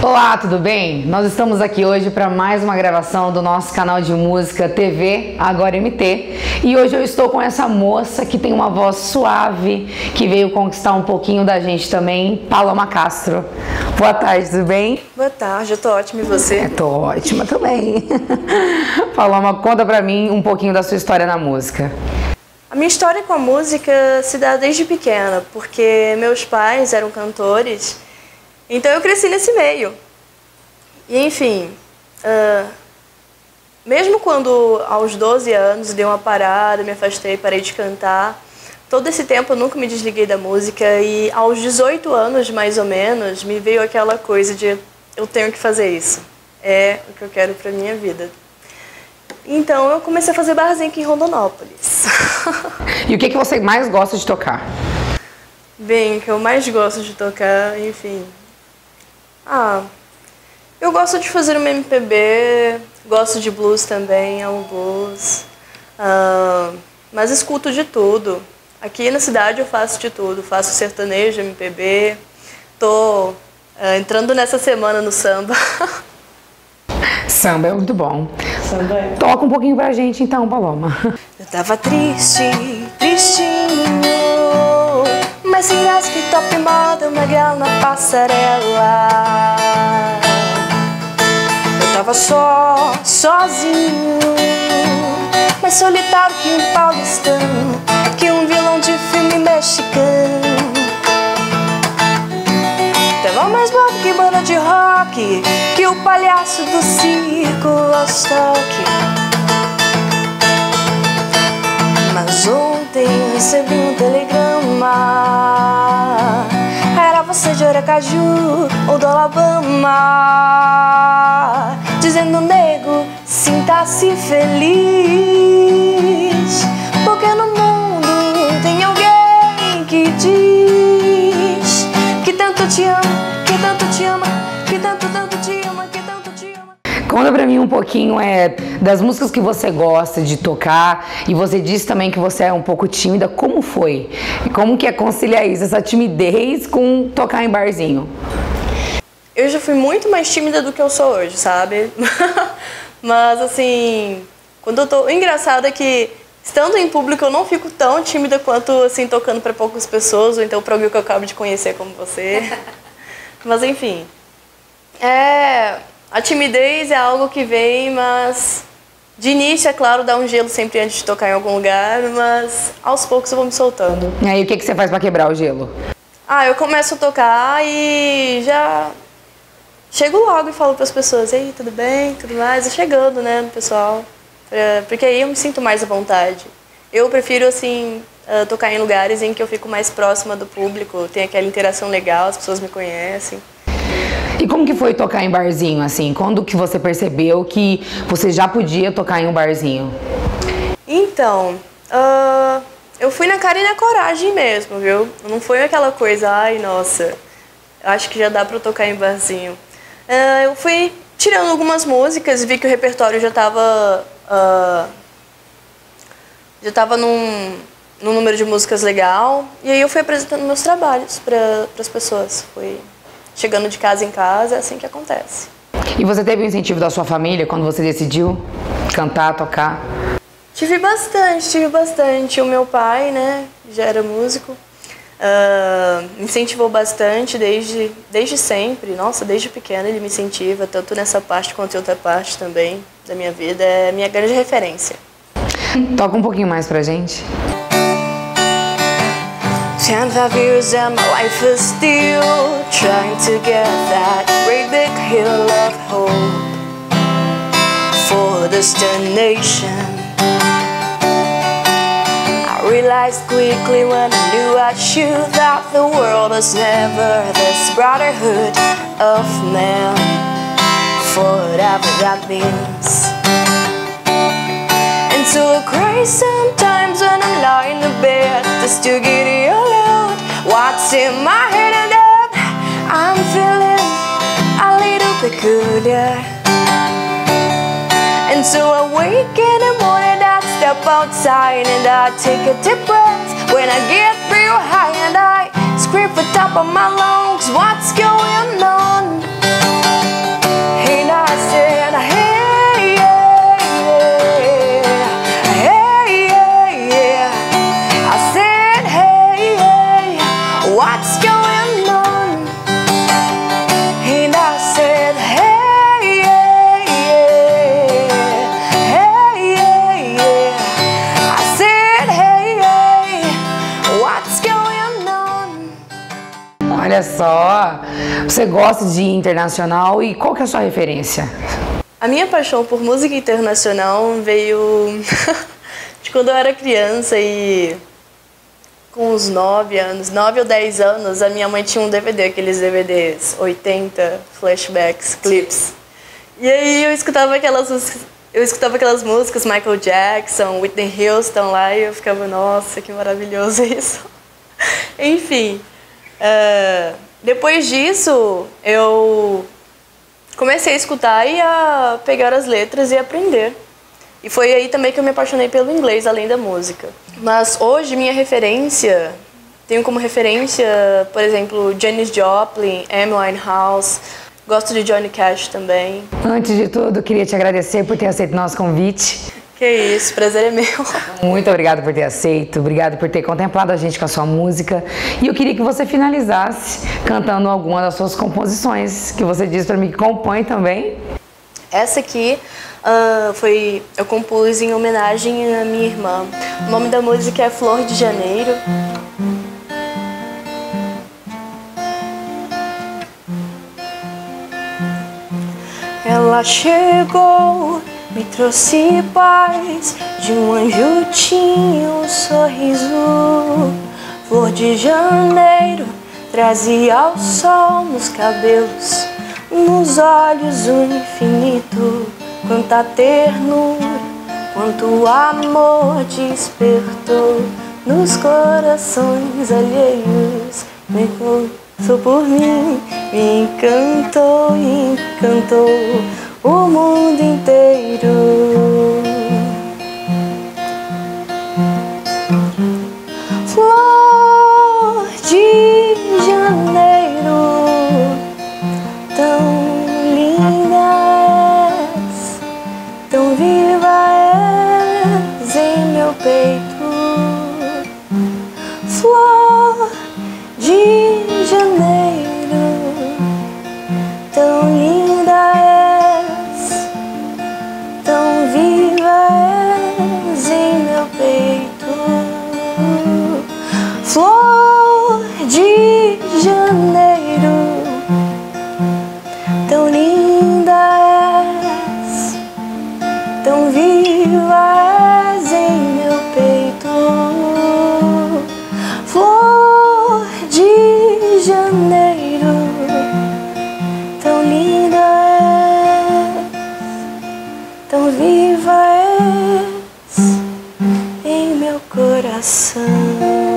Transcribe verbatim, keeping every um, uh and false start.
Olá, tudo bem? Nós estamos aqui hoje para mais uma gravação do nosso canal de música T V Agora M T, e hoje eu estou com essa moça que tem uma voz suave, que veio conquistar um pouquinho da gente também, Paloma Castro. Boa tarde, tudo bem? Boa tarde, eu tô ótima, e você? Eu tô ótima também. Paloma, conta pra mim um pouquinho da sua história na música. A minha história com a música se dá desde pequena, porque meus pais eram cantores. Então eu cresci nesse meio. E enfim, uh, mesmo quando aos doze anos dei uma parada, me afastei, parei de cantar, todo esse tempo eu nunca me desliguei da música, e aos dezoito anos mais ou menos me veio aquela coisa de eu tenho que fazer isso, é o que eu quero pra minha vida. Então eu comecei a fazer barzinho aqui em Rondonópolis. E o que, que você mais gosta de tocar? Bem, o que eu mais gosto de tocar, enfim... Ah, eu gosto de fazer uma M P B, gosto de blues também, amo blues, ah, mas escuto de tudo. Aqui na cidade eu faço de tudo, faço sertanejo, M P B, tô ah, entrando nessa semana no samba. Samba é muito bom. Samba é. Toca um pouquinho pra gente então, Paloma. Eu tava triste, tristinho, mas serás que top moda, uma grau na passarela. Eu tava só, sozinho, mais solitário que um paulistano, que um vilão de filme mexicano. Tava mais bobo que banda de rock, que o palhaço do circo Woodstock. Mas ontem eu recebi um telegrama, era você de Aracaju ou do Alabama, dizendo: nego, sinta-se feliz, porque no mundo tem alguém que diz que tanto te ama, que tanto te ama, que tanto, tanto te ama, que tanto te ama. Conta pra mim um pouquinho é, das músicas que você gosta de tocar, e você disse também que você é um pouco tímida. Como foi? E como que é conciliar isso, essa timidez com tocar em barzinho? Eu já fui muito mais tímida do que eu sou hoje, sabe? Mas assim, quando eu tô... O engraçado é que estando em público eu não fico tão tímida quanto assim tocando pra poucas pessoas, ou então pra alguém que eu acabo de conhecer como você. Mas enfim, é... a timidez é algo que vem, mas de início, é claro, dá um gelo sempre antes de tocar em algum lugar, mas aos poucos eu vou me soltando. E aí, o que, que você faz pra quebrar o gelo? Ah, eu começo a tocar e já chego logo e falo pras pessoas: ei, tudo bem, tudo mais, e chegando, né, no pessoal, porque aí eu me sinto mais à vontade. Eu prefiro, assim, tocar em lugares em que eu fico mais próxima do público, tem aquela interação legal, as pessoas me conhecem. E como que foi tocar em barzinho, assim? Quando que você percebeu que você já podia tocar em um barzinho? Então, uh, eu fui na cara e na coragem mesmo, viu? Não foi aquela coisa, ai, nossa, acho que já dá pra tocar em barzinho. Uh, eu fui tirando algumas músicas, vi que o repertório já tava... Uh, já tava num, num número de músicas legal, e aí eu fui apresentando meus trabalhos pra, pras pessoas. Fui... chegando de casa em casa, é assim que acontece. E você teve o incentivo da sua família quando você decidiu cantar, tocar? Tive bastante, tive bastante. O meu pai, né, já era músico, uh, me incentivou bastante desde, desde sempre. Nossa, desde pequena ele me incentiva, tanto nessa parte quanto em outra parte também da minha vida. É minha grande referência. Toca um pouquinho mais pra gente. ten, five years and my life is still trying to get that great big hill of hope for destination. I realized quickly when I knew I should that the world is never this brotherhood of man, for whatever that means. And so I cry sometimes when I'm lying in bed just to get it all out. What's in my head and up? I'm feeling a little peculiar. And so I wake in the morning, I step outside and I take a deep breath. When I get real high and I scream for top of my lungs, what's going on? Olha só, você gosta de internacional e qual que é a sua referência? A minha paixão por música internacional veio de quando eu era criança e com uns nove anos, nove ou dez anos, a minha mãe tinha um D V D, aqueles D V Ds oitenta, flashbacks, clips. E aí eu escutava aquelas, eu escutava aquelas músicas, Michael Jackson, Whitney Houston lá, e eu ficava, nossa, que maravilhoso isso. Enfim, uh, depois disso eu comecei a escutar e a pegar as letras e aprender. E foi aí também que eu me apaixonei pelo inglês, além da música. Mas hoje, minha referência, tenho como referência, por exemplo, Janis Joplin, Amy Winehouse, gosto de Johnny Cash também. Antes de tudo, queria te agradecer por ter aceito o nosso convite. Que isso, prazer é meu. Muito obrigada por ter aceito, obrigada por ter contemplado a gente com a sua música. E eu queria que você finalizasse cantando alguma das suas composições, que você disse para mim que compõe também. Essa aqui uh, foi, eu compus em homenagem à minha irmã. O nome da música é Flor de Janeiro. Ela chegou, me trouxe paz, de um anjo tinha um sorriso. Flor de Janeiro, trazia o sol nos cabelos, nos olhos o infinito. Quanta ternura, quanto amor despertou nos corações alheios. Me contou por mim, me encantou, encantou o mundo inteiro. Flor de Janeiro, tão linda és, tão viva és em meu peito. Flor de Janeiro, tão linda és, viva és em meu coração.